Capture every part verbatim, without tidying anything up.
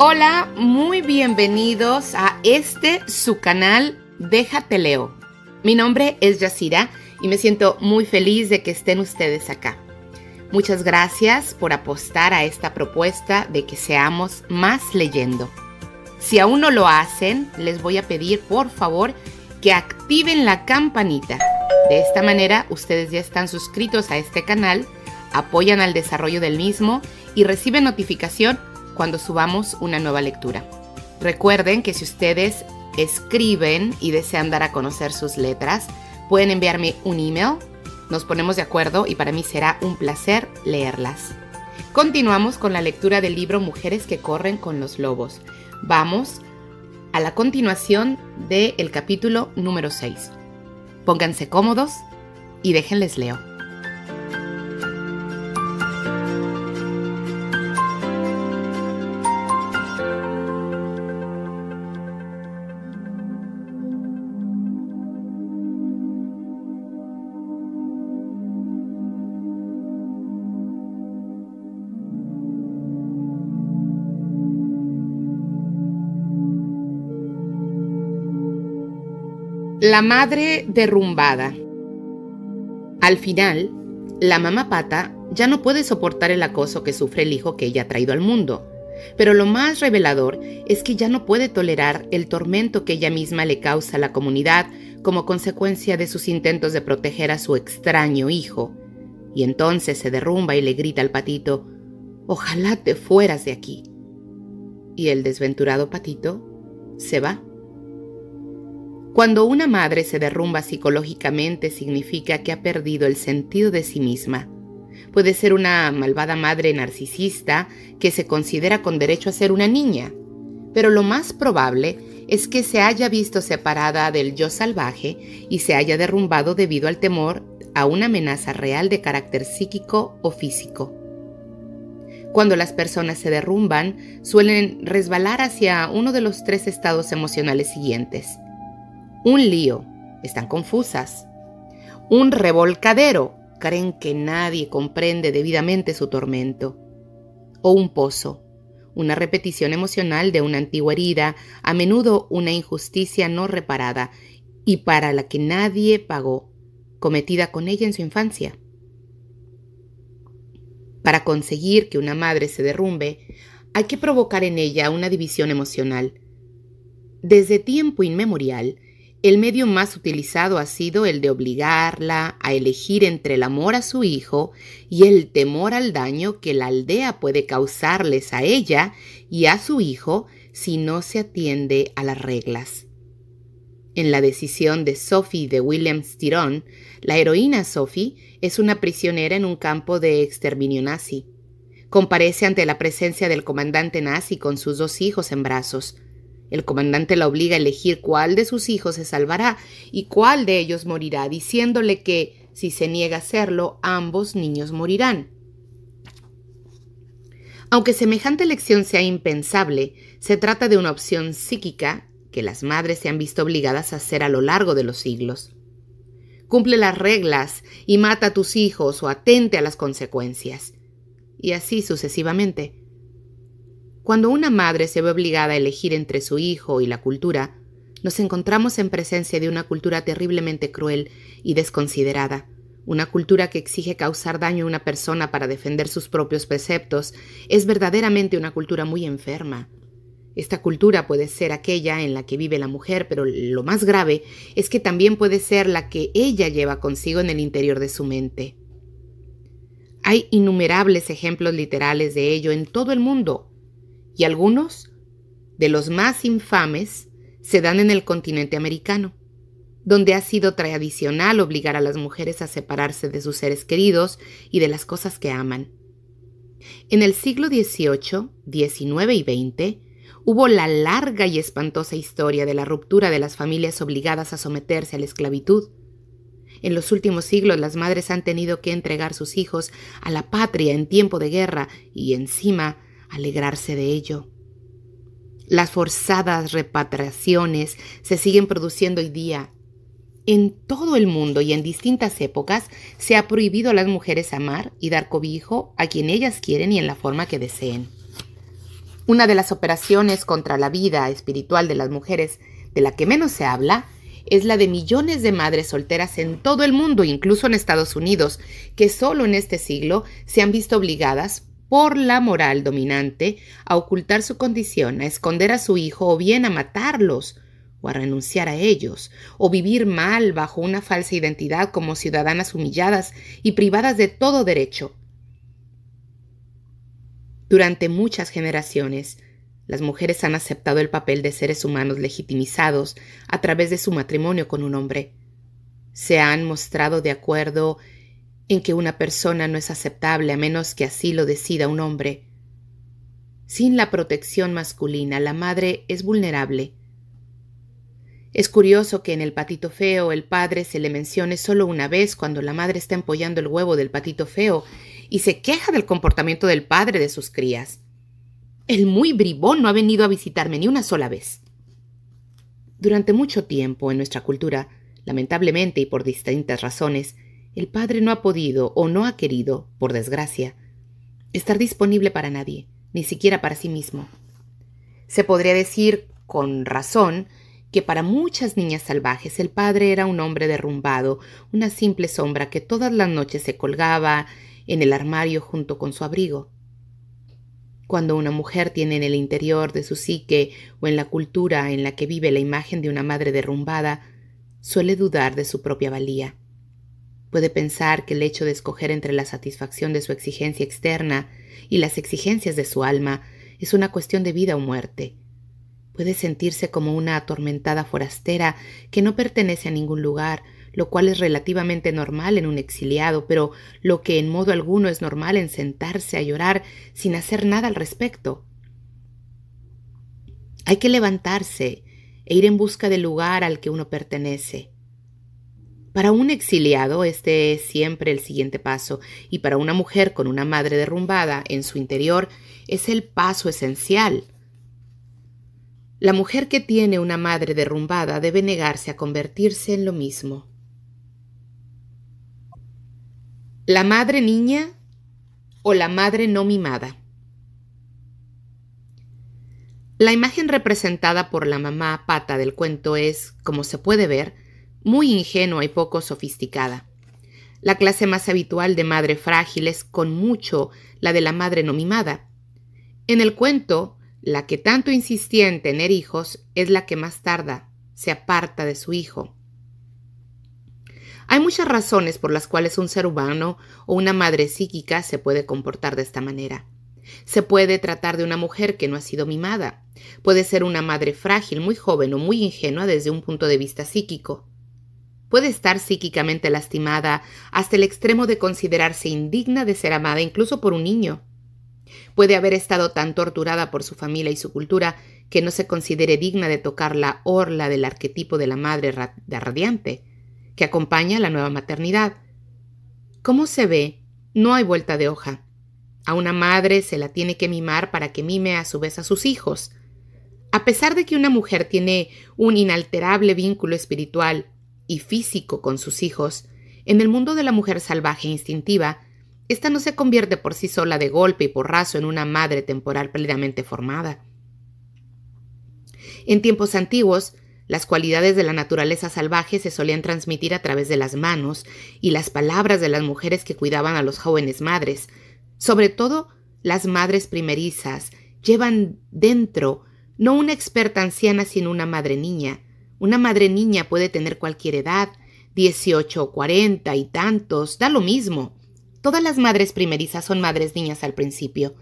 Hola, muy bienvenidos a este su canal Déjate Leo. Mi nombre es Yacira y me siento muy feliz de que estén ustedes acá. Muchas gracias por apostar a esta propuesta de que seamos más leyendo. Si aún no lo hacen, les voy a pedir por favor que activen la campanita. De esta manera ustedes ya están suscritos a este canal, apoyan al desarrollo del mismo y reciben notificación cuando subamos una nueva lectura. Recuerden que si ustedes escriben y desean dar a conocer sus letras, pueden enviarme un email, nos ponemos de acuerdo y para mí será un placer leerlas. Continuamos con la lectura del libro Mujeres que corren con los lobos. Vamos a la continuación del capítulo número seis. Pónganse cómodos y déjenles leo. La madre derrumbada. Al final, la mamá pata ya no puede soportar el acoso que sufre el hijo que ella ha traído al mundo, pero lo más revelador es que ya no puede tolerar el tormento que ella misma le causa a la comunidad como consecuencia de sus intentos de proteger a su extraño hijo. Y entonces se derrumba y le grita al patito, «Ojalá te fueras de aquí». Y el desventurado patito se va. Cuando una madre se derrumba psicológicamente significa que ha perdido el sentido de sí misma. Puede ser una malvada madre narcisista que se considera con derecho a ser una niña, pero lo más probable es que se haya visto separada del yo salvaje y se haya derrumbado debido al temor a una amenaza real de carácter psíquico o físico. Cuando las personas se derrumban, suelen resbalar hacia uno de los tres estados emocionales siguientes. Un lío, están confusas. Un revolcadero, creen que nadie comprende debidamente su tormento. O un pozo, una repetición emocional de una antigua herida, a menudo una injusticia no reparada y para la que nadie pagó, cometida con ella en su infancia. Para conseguir que una madre se derrumbe, hay que provocar en ella una división emocional. Desde tiempo inmemorial, el medio más utilizado ha sido el de obligarla a elegir entre el amor a su hijo y el temor al daño que la aldea puede causarles a ella y a su hijo si no se atiende a las reglas. En la decisión de Sophie de William Styron, la heroína Sophie es una prisionera en un campo de exterminio nazi. Comparece ante la presencia del comandante nazi con sus dos hijos en brazos. El comandante la obliga a elegir cuál de sus hijos se salvará y cuál de ellos morirá, diciéndole que, si se niega a hacerlo, ambos niños morirán. Aunque semejante elección sea impensable, se trata de una opción psíquica que las madres se han visto obligadas a hacer a lo largo de los siglos. Cumple las reglas y mata a tus hijos o atente a las consecuencias. Y así sucesivamente. Cuando una madre se ve obligada a elegir entre su hijo y la cultura, nos encontramos en presencia de una cultura terriblemente cruel y desconsiderada, una cultura que exige causar daño a una persona para defender sus propios preceptos, es verdaderamente una cultura muy enferma. Esta cultura puede ser aquella en la que vive la mujer, pero lo más grave es que también puede ser la que ella lleva consigo en el interior de su mente. Hay innumerables ejemplos literales de ello en todo el mundo. Y algunos de los más infames se dan en el continente americano, donde ha sido tradicional obligar a las mujeres a separarse de sus seres queridos y de las cosas que aman. En el siglo dieciocho, diecinueve y veinte hubo la larga y espantosa historia de la ruptura de las familias obligadas a someterse a la esclavitud. En los últimos siglos las madres han tenido que entregar sus hijos a la patria en tiempo de guerra y encima alegrarse de ello. Las forzadas repatriaciones se siguen produciendo hoy día. En todo el mundo y en distintas épocas se ha prohibido a las mujeres amar y dar cobijo a quien ellas quieren y en la forma que deseen. Una de las operaciones contra la vida espiritual de las mujeres, de la que menos se habla, es la de millones de madres solteras en todo el mundo, incluso en Estados Unidos, que solo en este siglo se han visto obligadas por la moral dominante a ocultar su condición, a esconder a su hijo o bien a matarlos o a renunciar a ellos, o vivir mal bajo una falsa identidad como ciudadanas humilladas y privadas de todo derecho. Durante muchas generaciones, las mujeres han aceptado el papel de seres humanos legitimizados a través de su matrimonio con un hombre. Se han mostrado de acuerdo en que una persona no es aceptable a menos que así lo decida un hombre. Sin la protección masculina, la madre es vulnerable. Es curioso que en El patito feo el padre se le mencione solo una vez cuando la madre está empollando el huevo del patito feo y se queja del comportamiento del padre de sus crías. El muy bribón no ha venido a visitarme ni una sola vez. Durante mucho tiempo en nuestra cultura, lamentablemente y por distintas razones, el padre no ha podido o no ha querido, por desgracia, estar disponible para nadie, ni siquiera para sí mismo. Se podría decir, con razón, que para muchas niñas salvajes el padre era un hombre derrumbado, una simple sombra que todas las noches se colgaba en el armario junto con su abrigo. Cuando una mujer tiene en el interior de su psique o en la cultura en la que vive la imagen de una madre derrumbada, suele dudar de su propia valía. Puede pensar que el hecho de escoger entre la satisfacción de su exigencia externa y las exigencias de su alma es una cuestión de vida o muerte. Puede sentirse como una atormentada forastera que no pertenece a ningún lugar, lo cual es relativamente normal en un exiliado, pero lo que en modo alguno es normal en sentarse a llorar sin hacer nada al respecto. Hay que levantarse e ir en busca del lugar al que uno pertenece. Para un exiliado este es siempre el siguiente paso, y para una mujer con una madre derrumbada en su interior es el paso esencial. La mujer que tiene una madre derrumbada debe negarse a convertirse en lo mismo. La madre niña o la madre no mimada. La imagen representada por la mamá pata del cuento es, como se puede ver, muy ingenua y poco sofisticada. La clase más habitual de madre frágil es con mucho la de la madre no mimada. En el cuento, la que tanto insistía en tener hijos es la que más tarda, se aparta de su hijo. Hay muchas razones por las cuales un ser humano o una madre psíquica se puede comportar de esta manera. Se puede tratar de una mujer que no ha sido mimada. Puede ser una madre frágil, muy joven o muy ingenua desde un punto de vista psíquico. Puede estar psíquicamente lastimada hasta el extremo de considerarse indigna de ser amada incluso por un niño. Puede haber estado tan torturada por su familia y su cultura que no se considere digna de tocar la orla del arquetipo de la madre radiante, que acompaña a la nueva maternidad. Como se ve, no hay vuelta de hoja. A una madre se la tiene que mimar para que mime a su vez a sus hijos. A pesar de que una mujer tiene un inalterable vínculo espiritual y físico con sus hijos, en el mundo de la mujer salvaje e instintiva, esta no se convierte por sí sola de golpe y porrazo en una madre temporal plenamente formada. En tiempos antiguos, las cualidades de la naturaleza salvaje se solían transmitir a través de las manos y las palabras de las mujeres que cuidaban a los jóvenes madres. Sobre todo, las madres primerizas llevan dentro no una experta anciana, sino una madre niña. Una madre niña puede tener cualquier edad, dieciocho o cuarenta y tantos, da lo mismo. Todas las madres primerizas son madres niñas al principio.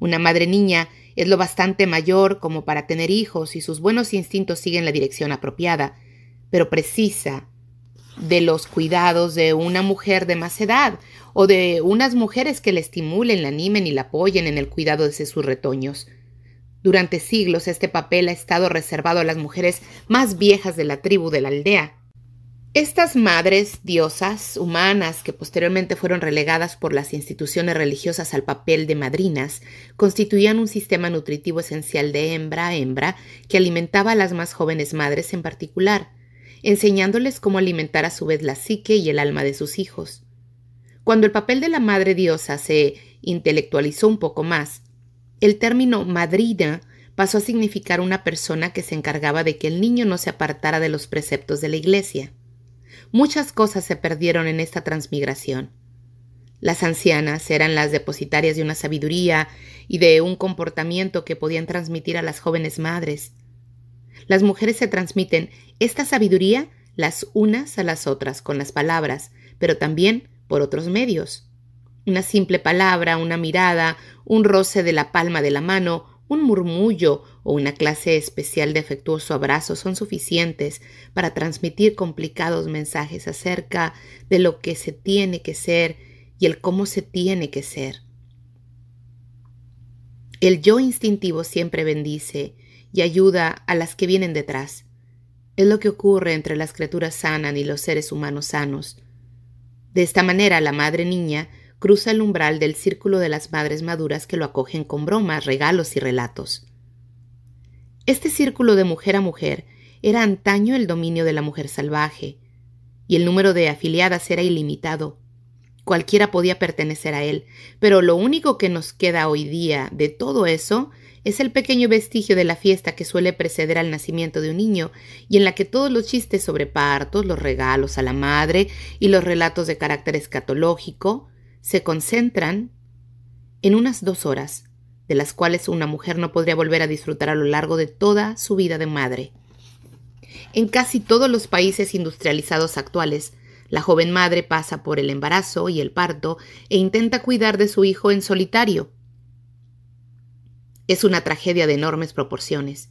Una madre niña es lo bastante mayor como para tener hijos y sus buenos instintos siguen la dirección apropiada, pero precisa de los cuidados de una mujer de más edad o de unas mujeres que la estimulen, la animen y la apoyen en el cuidado de sus retoños. Durante siglos este papel ha estado reservado a las mujeres más viejas de la tribu de la aldea. Estas madres, diosas, humanas, que posteriormente fueron relegadas por las instituciones religiosas al papel de madrinas, constituían un sistema nutritivo esencial de hembra a hembra que alimentaba a las más jóvenes madres en particular, enseñándoles cómo alimentar a su vez la psique y el alma de sus hijos. Cuando el papel de la madre diosa se intelectualizó un poco más, El término madrina pasó a significar una persona que se encargaba de que el niño no se apartara de los preceptos de la iglesia. Muchas cosas se perdieron en esta transmigración. Las ancianas eran las depositarias de una sabiduría y de un comportamiento que podían transmitir a las jóvenes madres. Las mujeres se transmiten esta sabiduría las unas a las otras con las palabras, pero también por otros medios. Una simple palabra, una mirada, un roce de la palma de la mano, un murmullo o una clase especial de afectuoso abrazo son suficientes para transmitir complicados mensajes acerca de lo que se tiene que ser y el cómo se tiene que ser. El yo instintivo siempre bendice y ayuda a las que vienen detrás. Es lo que ocurre entre las criaturas sanas y los seres humanos sanos. De esta manera, la madre niña cruza el umbral del círculo de las madres maduras que lo acogen con bromas, regalos y relatos. Este círculo de mujer a mujer era antaño el dominio de la mujer salvaje, y el número de afiliadas era ilimitado. Cualquiera podía pertenecer a él, pero lo único que nos queda hoy día de todo eso es el pequeño vestigio de la fiesta que suele preceder al nacimiento de un niño y en la que todos los chistes sobre partos, los regalos a la madre y los relatos de carácter escatológico se concentran en unas dos horas, de las cuales una mujer no podría volver a disfrutar a lo largo de toda su vida de madre. En casi todos los países industrializados actuales, la joven madre pasa por el embarazo y el parto e intenta cuidar de su hijo en solitario. Es una tragedia de enormes proporciones.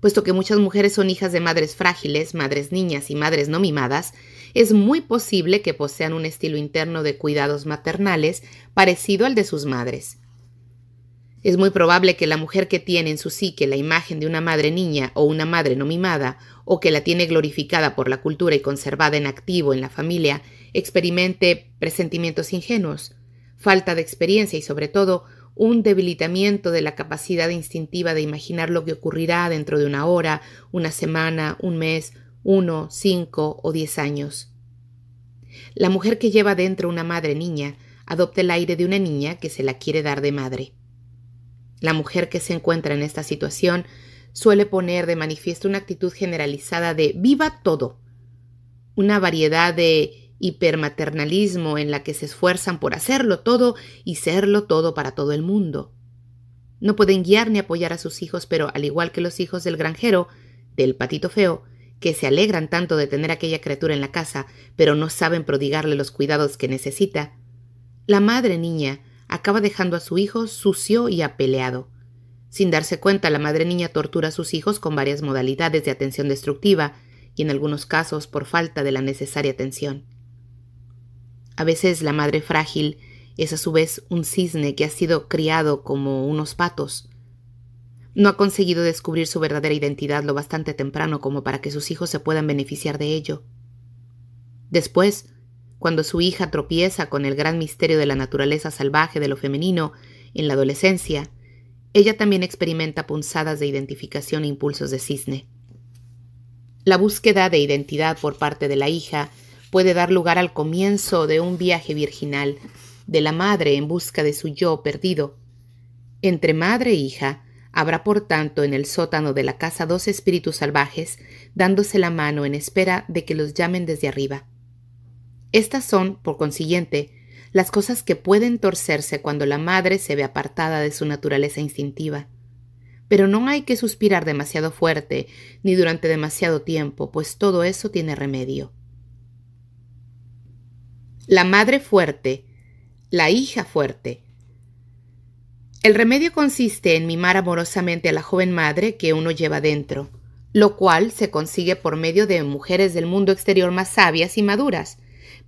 Puesto que muchas mujeres son hijas de madres frágiles, madres niñas y madres no mimadas, es muy posible que posean un estilo interno de cuidados maternales parecido al de sus madres. Es muy probable que la mujer que tiene en su psique la imagen de una madre niña o una madre no mimada, o que la tiene glorificada por la cultura y conservada en activo en la familia, experimente presentimientos ingenuos, falta de experiencia y, sobre todo, un debilitamiento de la capacidad instintiva de imaginar lo que ocurrirá dentro de una hora, una semana, un mes, uno, cinco o diez años. La mujer que lleva dentro una madre niña adopta el aire de una niña que se la quiere dar de madre. La mujer que se encuentra en esta situación suele poner de manifiesto una actitud generalizada de viva todo, una variedad de hipermaternalismo en la que se esfuerzan por hacerlo todo y serlo todo para todo el mundo. No pueden guiar ni apoyar a sus hijos, pero al igual que los hijos del granjero, del patito feo, que se alegran tanto de tener aquella criatura en la casa, pero no saben prodigarle los cuidados que necesita, la madre niña acaba dejando a su hijo sucio y apeleado. Sin darse cuenta, la madre niña tortura a sus hijos con varias modalidades de atención destructiva y en algunos casos por falta de la necesaria atención. A veces la madre frágil es a su vez un cisne que ha sido criado como unos patos. No ha conseguido descubrir su verdadera identidad lo bastante temprano como para que sus hijos se puedan beneficiar de ello. Después, cuando su hija tropieza con el gran misterio de la naturaleza salvaje de lo femenino en la adolescencia, ella también experimenta punzadas de identificación e impulsos de cisne. La búsqueda de identidad por parte de la hija puede dar lugar al comienzo de un viaje virginal de la madre en busca de su yo perdido. Entre madre e hija habrá, por tanto, en el sótano de la casa dos espíritus salvajes dándose la mano en espera de que los llamen desde arriba. Estas son, por consiguiente, las cosas que pueden torcerse cuando la madre se ve apartada de su naturaleza instintiva. Pero no hay que suspirar demasiado fuerte ni durante demasiado tiempo, pues todo eso tiene remedio. La madre fuerte, la hija fuerte. El remedio consiste en mimar amorosamente a la joven madre que uno lleva dentro, lo cual se consigue por medio de mujeres del mundo exterior más sabias y maduras,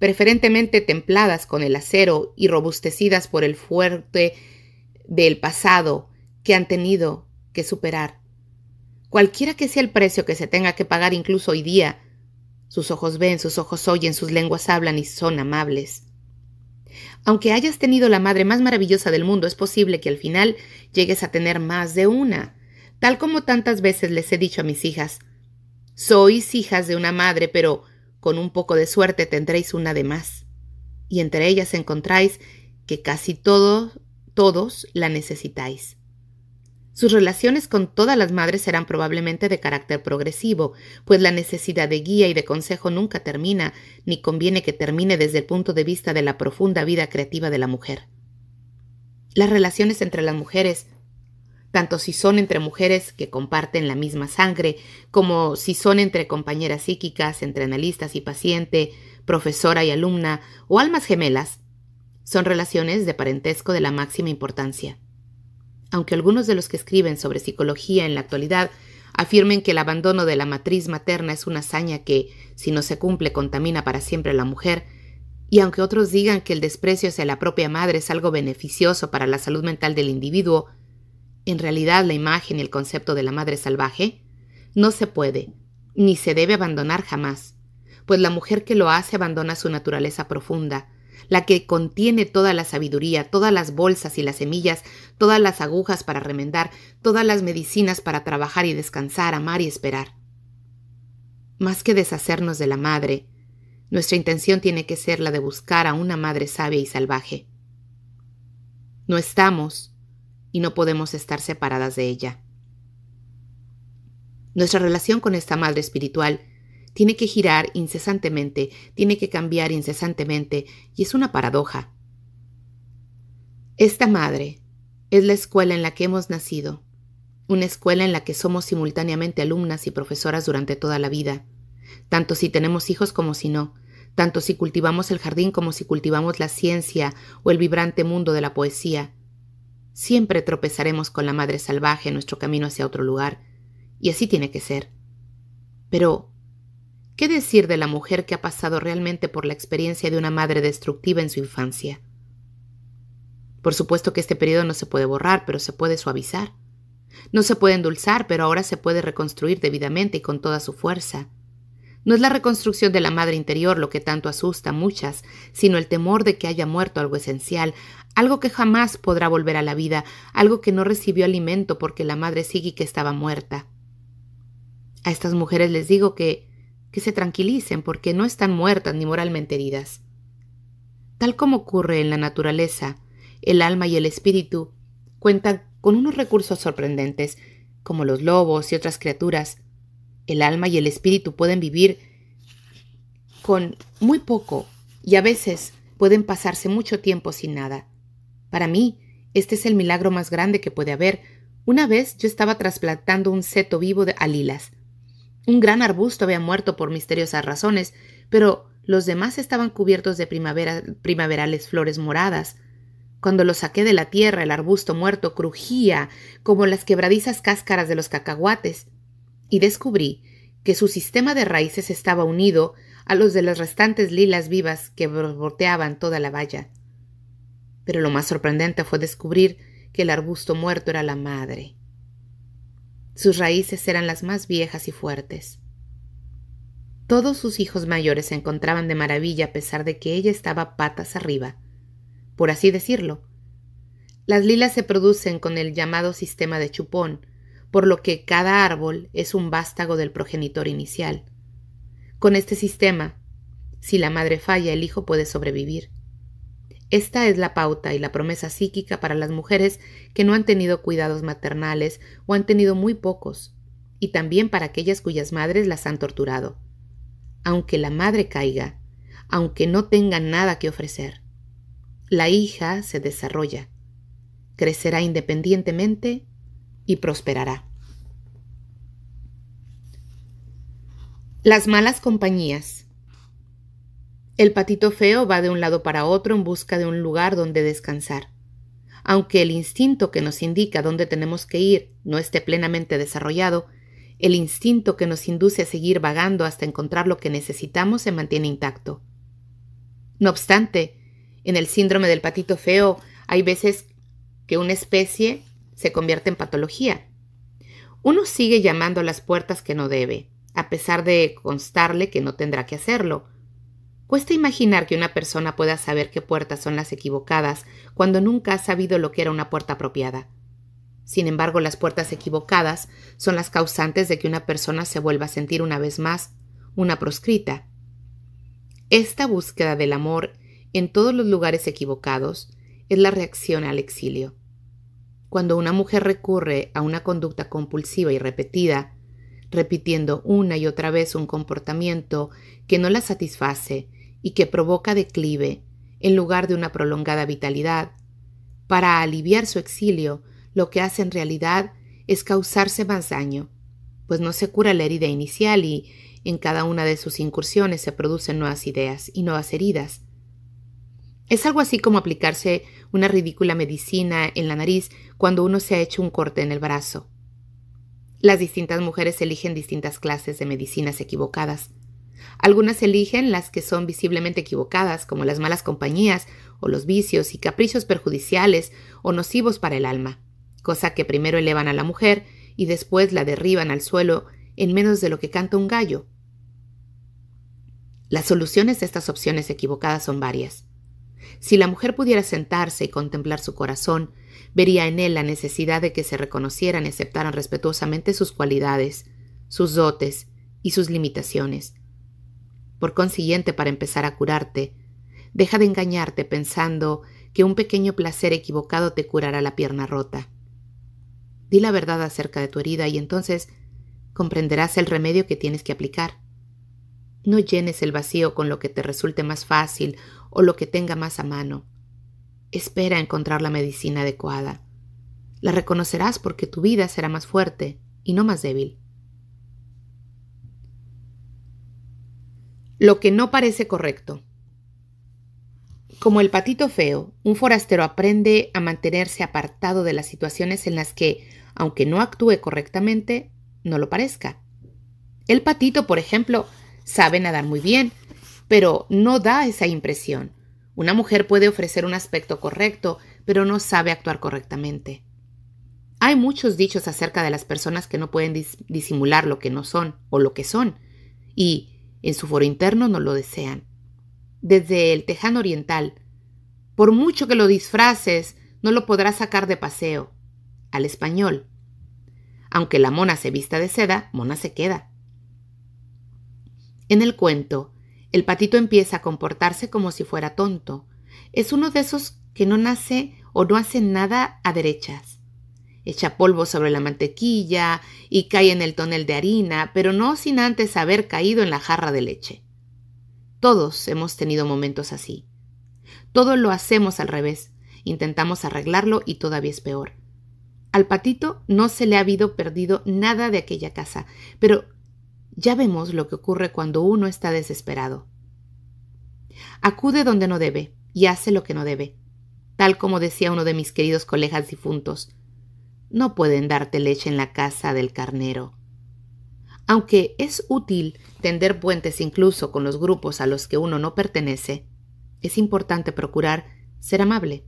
preferentemente templadas con el acero y robustecidas por el fuerte del pasado que han tenido que superar. Cualquiera que sea el precio que se tenga que pagar incluso hoy día, sus ojos ven, sus ojos oyen, sus lenguas hablan y son amables. Aunque hayas tenido la madre más maravillosa del mundo, es posible que al final llegues a tener más de una. Tal como tantas veces les he dicho a mis hijas, sois hijas de una madre, pero con un poco de suerte tendréis una de más. Y entre ellas encontráis que casi todos, todos la necesitáis. Sus relaciones con todas las madres serán probablemente de carácter progresivo, pues la necesidad de guía y de consejo nunca termina, ni conviene que termine desde el punto de vista de la profunda vida creativa de la mujer. Las relaciones entre las mujeres, tanto si son entre mujeres que comparten la misma sangre, como si son entre compañeras psíquicas, entre analistas y paciente, profesora y alumna, o almas gemelas, son relaciones de parentesco de la máxima importancia. Aunque algunos de los que escriben sobre psicología en la actualidad afirmen que el abandono de la matriz materna es una hazaña que, si no se cumple, contamina para siempre a la mujer, y aunque otros digan que el desprecio hacia la propia madre es algo beneficioso para la salud mental del individuo, en realidad la imagen y el concepto de la madre salvaje no se puede, ni se debe abandonar jamás, pues la mujer que lo hace abandona su naturaleza profunda, la que contiene toda la sabiduría, todas las bolsas y las semillas, todas las agujas para remendar, todas las medicinas para trabajar y descansar, amar y esperar. Más que deshacernos de la madre, nuestra intención tiene que ser la de buscar a una madre sabia y salvaje. No estamos y no podemos estar separadas de ella. Nuestra relación con esta madre espiritual tiene que girar incesantemente, tiene que cambiar incesantemente, y es una paradoja. Esta madre es la escuela en la que hemos nacido, una escuela en la que somos simultáneamente alumnas y profesoras durante toda la vida, tanto si tenemos hijos como si no, tanto si cultivamos el jardín como si cultivamos la ciencia o el vibrante mundo de la poesía. Siempre tropezaremos con la madre salvaje en nuestro camino hacia otro lugar, y así tiene que ser. Pero ¿qué decir de la mujer que ha pasado realmente por la experiencia de una madre destructiva en su infancia? Por supuesto que este periodo no se puede borrar, pero se puede suavizar. No se puede endulzar, pero ahora se puede reconstruir debidamente y con toda su fuerza. No es la reconstrucción de la madre interior lo que tanto asusta a muchas, sino el temor de que haya muerto algo esencial, algo que jamás podrá volver a la vida, algo que no recibió alimento porque la madre psíquica estaba muerta. A estas mujeres les digo que que se tranquilicen porque no están muertas ni moralmente heridas. Tal como ocurre en la naturaleza, el alma y el espíritu cuentan con unos recursos sorprendentes, como los lobos y otras criaturas. El alma y el espíritu pueden vivir con muy poco y a veces pueden pasarse mucho tiempo sin nada. Para mí, este es el milagro más grande que puede haber. Una vez yo estaba trasplantando un seto vivo de lilas. Un gran arbusto había muerto por misteriosas razones, pero los demás estaban cubiertos de primavera, primaverales flores moradas. Cuando lo saqué de la tierra, el arbusto muerto crujía como las quebradizas cáscaras de los cacahuates, y descubrí que su sistema de raíces estaba unido a los de las restantes lilas vivas que borboteaban toda la valla. Pero lo más sorprendente fue descubrir que el arbusto muerto era la madre. Sus raíces eran las más viejas y fuertes. Todos sus hijos mayores se encontraban de maravilla a pesar de que ella estaba patas arriba, por así decirlo. Las lilas se producen con el llamado sistema de chupón, por lo que cada árbol es un vástago del progenitor inicial. Con este sistema, si la madre falla, el hijo puede sobrevivir. Esta es la pauta y la promesa psíquica para las mujeres que no han tenido cuidados maternales o han tenido muy pocos, y también para aquellas cuyas madres las han torturado. Aunque la madre caiga, aunque no tenga nada que ofrecer, la hija se desarrolla, crecerá independientemente y prosperará. Las malas compañías. El patito feo va de un lado para otro en busca de un lugar donde descansar. Aunque el instinto que nos indica dónde tenemos que ir no esté plenamente desarrollado, el instinto que nos induce a seguir vagando hasta encontrar lo que necesitamos se mantiene intacto. No obstante, en el síndrome del patito feo hay veces que una especie se convierte en patología. Uno sigue llamando a las puertas que no debe, a pesar de constarle que no tendrá que hacerlo. Cuesta imaginar que una persona pueda saber qué puertas son las equivocadas cuando nunca ha sabido lo que era una puerta apropiada. Sin embargo, las puertas equivocadas son las causantes de que una persona se vuelva a sentir una vez más una proscrita. Esta búsqueda del amor en todos los lugares equivocados es la reacción al exilio. Cuando una mujer recurre a una conducta compulsiva y repetida, repitiendo una y otra vez un comportamiento que no la satisface y que provoca declive en lugar de una prolongada vitalidad, para aliviar su exilio, lo que hace en realidad es causarse más daño, pues no se cura la herida inicial y en cada una de sus incursiones se producen nuevas ideas y nuevas heridas. Es algo así como aplicarse una ridícula medicina en la nariz cuando uno se ha hecho un corte en el brazo. Las distintas mujeres eligen distintas clases de medicinas equivocadas. Algunas eligen las que son visiblemente equivocadas, como las malas compañías o los vicios y caprichos perjudiciales o nocivos para el alma, cosa que primero elevan a la mujer y después la derriban al suelo en menos de lo que canta un gallo. Las soluciones de estas opciones equivocadas son varias. Si la mujer pudiera sentarse y contemplar su corazón, vería en él la necesidad de que se reconocieran y aceptaran respetuosamente sus cualidades, sus dotes y sus limitaciones. Por consiguiente, para empezar a curarte, deja de engañarte pensando que un pequeño placer equivocado te curará la pierna rota. Di la verdad acerca de tu herida y entonces comprenderás el remedio que tienes que aplicar. No llenes el vacío con lo que te resulte más fácil o lo que tenga más a mano. Espera encontrar la medicina adecuada. La reconocerás porque tu vida será más fuerte y no más débil. Lo que no parece correcto. Como el patito feo, un forastero aprende a mantenerse apartado de las situaciones en las que, aunque no actúe correctamente, no lo parezca. El patito, por ejemplo, sabe nadar muy bien, pero no da esa impresión. Una mujer puede ofrecer un aspecto correcto, pero no sabe actuar correctamente. Hay muchos dichos acerca de las personas que no pueden dis- disimular lo que no son o lo que son, y en su foro interno no lo desean. Desde el tejano oriental, por mucho que lo disfraces, no lo podrás sacar de paseo. Al español, aunque la mona se vista de seda, mona se queda. En el cuento, el patito empieza a comportarse como si fuera tonto. Es uno de esos que no nace o no hace nada a derechas. Echa polvo sobre la mantequilla y cae en el tonel de harina, pero no sin antes haber caído en la jarra de leche. Todos hemos tenido momentos así. Todo lo hacemos al revés. Intentamos arreglarlo y todavía es peor. Al patito no se le ha habido perdido nada de aquella casa, pero ya vemos lo que ocurre cuando uno está desesperado. Acude donde no debe y hace lo que no debe. Tal como decía uno de mis queridos colegas difuntos, no pueden darte leche en la casa del carnero. Aunque es útil tender puentes incluso con los grupos a los que uno no pertenece, es importante procurar ser amable.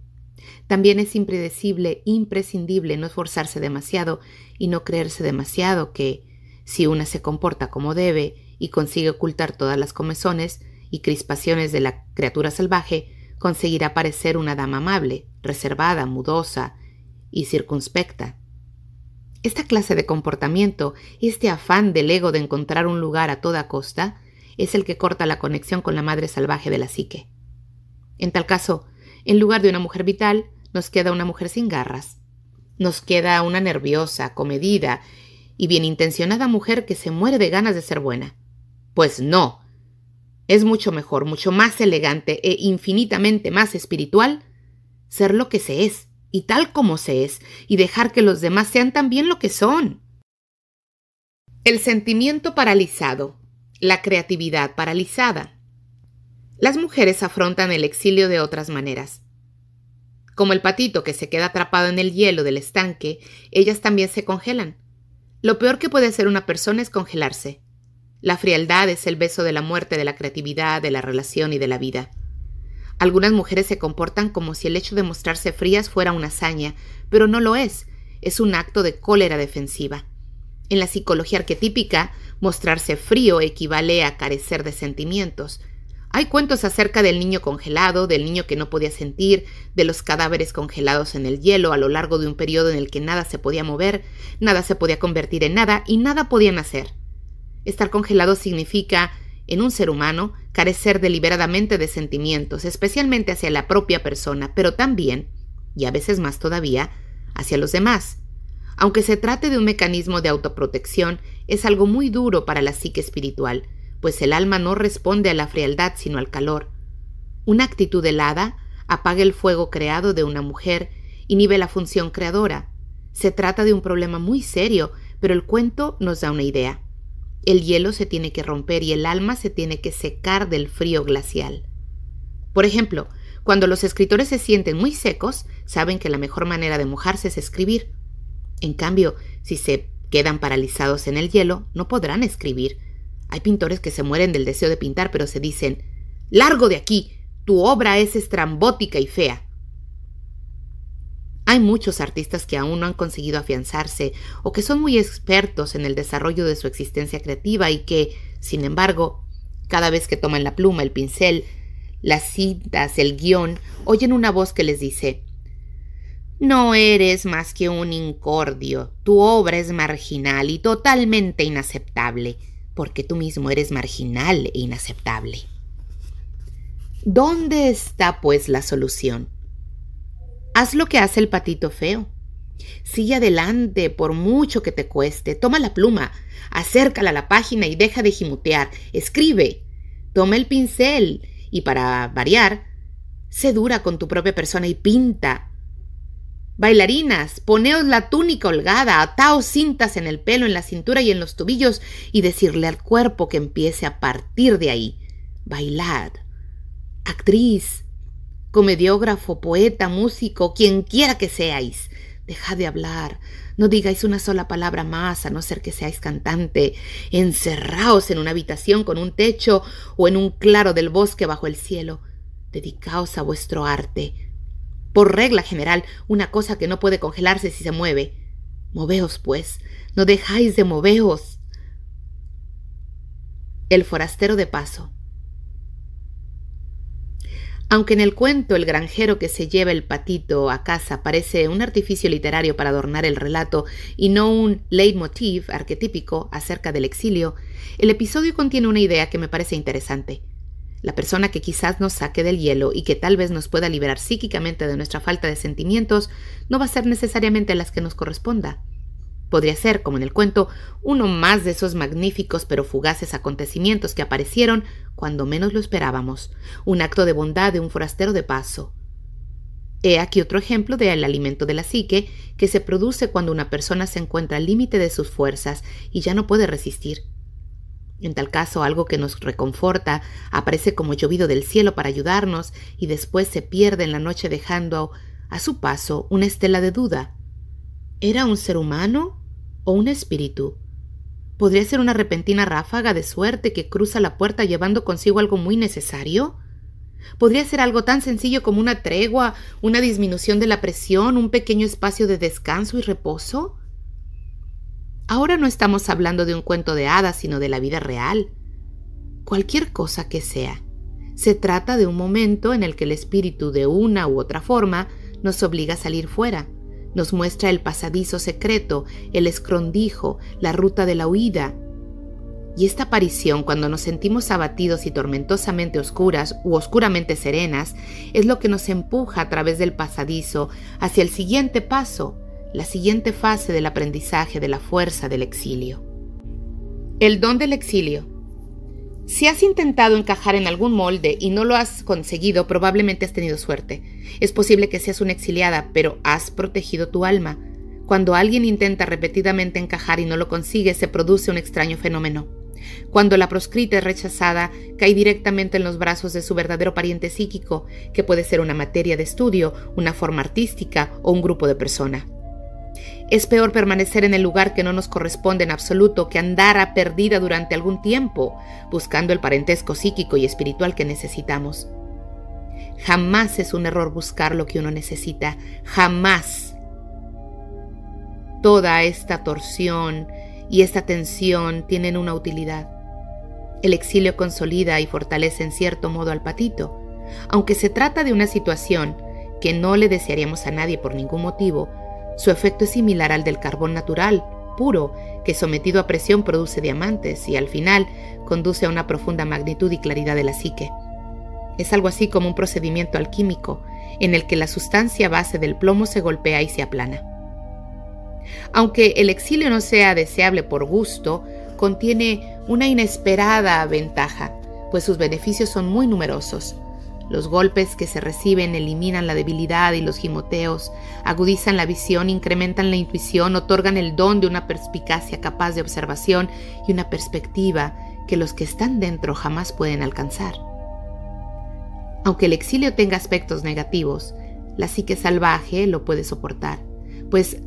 También es impredecible, imprescindible no esforzarse demasiado y no creerse demasiado que, si una se comporta como debe y consigue ocultar todas las comezones y crispaciones de la criatura salvaje, conseguirá parecer una dama amable, reservada, mudosa y circunspecta. Esta clase de comportamiento, este afán del ego de encontrar un lugar a toda costa, es el que corta la conexión con la madre salvaje de la psique. En tal caso, en lugar de una mujer vital, nos queda una mujer sin garras. Nos queda una nerviosa, comedida y bien intencionada mujer que se muere de ganas de ser buena. Pues no. Es mucho mejor, mucho más elegante e infinitamente más espiritual ser lo que se es y tal como se es y dejar que los demás sean también lo que son. El sentimiento paralizado, la creatividad paralizada. Las mujeres afrontan el exilio de otras maneras. Como el patito que se queda atrapado en el hielo del estanque, ellas también se congelan. Lo peor que puede hacer una persona es congelarse. La frialdad es el beso de la muerte de la creatividad, de la relación y de la vida. Algunas mujeres se comportan como si el hecho de mostrarse frías fuera una hazaña, pero no lo es. Es un acto de cólera defensiva. En la psicología arquetípica, mostrarse frío equivale a carecer de sentimientos. Hay cuentos acerca del niño congelado, del niño que no podía sentir, de los cadáveres congelados en el hielo a lo largo de un periodo en el que nada se podía mover, nada se podía convertir en nada y nada podían hacer. Estar congelado significa, en un ser humano, carecer deliberadamente de sentimientos, especialmente hacia la propia persona, pero también, y a veces más todavía, hacia los demás. Aunque se trate de un mecanismo de autoprotección, es algo muy duro para la psique espiritual, pues el alma no responde a la frialdad sino al calor. Una actitud helada apaga el fuego creado de una mujer, inhibe la función creadora. Se trata de un problema muy serio, pero el cuento nos da una idea. El hielo se tiene que romper y el alma se tiene que secar del frío glacial. Por ejemplo, cuando los escritores se sienten muy secos, saben que la mejor manera de mojarse es escribir. En cambio, si se quedan paralizados en el hielo, no podrán escribir. Hay pintores que se mueren del deseo de pintar, pero se dicen: «¡Largo de aquí! Tu obra es estrambótica y fea». Hay muchos artistas que aún no han conseguido afianzarse o que son muy expertos en el desarrollo de su existencia creativa y que, sin embargo, cada vez que toman la pluma, el pincel, las cintas, el guión, oyen una voz que les dice: «No eres más que un incordio, tu obra es marginal y totalmente inaceptable», porque tú mismo eres marginal e inaceptable. ¿Dónde está, pues, la solución? Haz lo que hace el patito feo. Sigue adelante por mucho que te cueste. Toma la pluma, acércala a la página y deja de gimotear. Escribe, toma el pincel y, para variar, sé dura con tu propia persona y pinta. Bailarinas, poneos la túnica holgada, ataos cintas en el pelo, en la cintura y en los tobillos y decirle al cuerpo que empiece a partir de ahí. Bailad. Actriz, comediógrafo, poeta, músico, quien quiera que seáis, dejad de hablar, no digáis una sola palabra más a no ser que seáis cantante, encerraos en una habitación con un techo o en un claro del bosque bajo el cielo, dedicaos a vuestro arte. Por regla general, una cosa que no puede congelarse si se mueve. Moveos, pues, no dejáis de moveos. El forastero de paso. Aunque en el cuento el granjero que se lleva el patito a casa parece un artificio literario para adornar el relato y no un leitmotiv arquetípico acerca del exilio, el episodio contiene una idea que me parece interesante. La persona que quizás nos saque del hielo y que tal vez nos pueda liberar psíquicamente de nuestra falta de sentimientos no va a ser necesariamente las que nos corresponda. Podría ser, como en el cuento, uno más de esos magníficos pero fugaces acontecimientos que aparecieron cuando menos lo esperábamos, un acto de bondad de un forastero de paso. He aquí otro ejemplo del alimento de la psique que se produce cuando una persona se encuentra al límite de sus fuerzas y ya no puede resistir. En tal caso, algo que nos reconforta aparece como llovido del cielo para ayudarnos y después se pierde en la noche dejando a su paso una estela de duda. ¿Era un ser humano o un espíritu? ¿Podría ser una repentina ráfaga de suerte que cruza la puerta llevando consigo algo muy necesario? ¿Podría ser algo tan sencillo como una tregua, una disminución de la presión, un pequeño espacio de descanso y reposo? Ahora no estamos hablando de un cuento de hadas, sino de la vida real. Cualquier cosa que sea. Se trata de un momento en el que el espíritu, de una u otra forma, nos obliga a salir fuera. Nos muestra el pasadizo secreto, el escondrijo, la ruta de la huida. Y esta aparición, cuando nos sentimos abatidos y tormentosamente oscuras u oscuramente serenas, es lo que nos empuja a través del pasadizo hacia el siguiente paso, la siguiente fase del aprendizaje de la fuerza del exilio. El don del exilio. Si has intentado encajar en algún molde y no lo has conseguido, probablemente has tenido suerte. Es posible que seas una exiliada, pero has protegido tu alma. Cuando alguien intenta repetidamente encajar y no lo consigue, se produce un extraño fenómeno. Cuando la proscrita es rechazada, cae directamente en los brazos de su verdadero pariente psíquico, que puede ser una materia de estudio, una forma artística o un grupo de personas. Es peor permanecer en el lugar que no nos corresponde en absoluto que andar a perdida durante algún tiempo, buscando el parentesco psíquico y espiritual que necesitamos. Jamás es un error buscar lo que uno necesita, jamás. Toda esta torsión y esta tensión tienen una utilidad. El exilio consolida y fortalece en cierto modo al patito, aunque se trata de una situación que no le desearíamos a nadie por ningún motivo. Su efecto es similar al del carbón natural, puro, que sometido a presión produce diamantes y al final conduce a una profunda magnitud y claridad de la psique. Es algo así como un procedimiento alquímico en el que la sustancia base del plomo se golpea y se aplana. Aunque el exilio no sea deseable por gusto, contiene una inesperada ventaja, pues sus beneficios son muy numerosos. Los golpes que se reciben eliminan la debilidad y los gimoteos, agudizan la visión, incrementan la intuición, otorgan el don de una perspicacia capaz de observación y una perspectiva que los que están dentro jamás pueden alcanzar. Aunque el exilio tenga aspectos negativos, la psique salvaje lo puede soportar, pues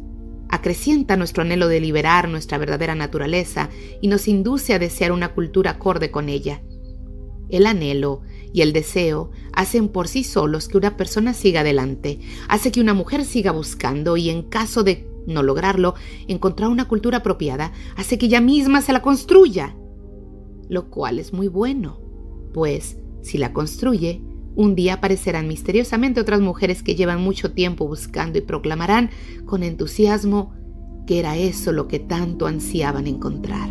acrecienta nuestro anhelo de liberar nuestra verdadera naturaleza y nos induce a desear una cultura acorde con ella. El anhelo y el deseo hacen por sí solos que una persona siga adelante, hace que una mujer siga buscando y, en caso de no lograrlo, encontrar una cultura apropiada, hace que ella misma se la construya, lo cual es muy bueno, pues si la construye, un día aparecerán misteriosamente otras mujeres que llevan mucho tiempo buscando y proclamarán con entusiasmo que era eso lo que tanto ansiaban encontrar.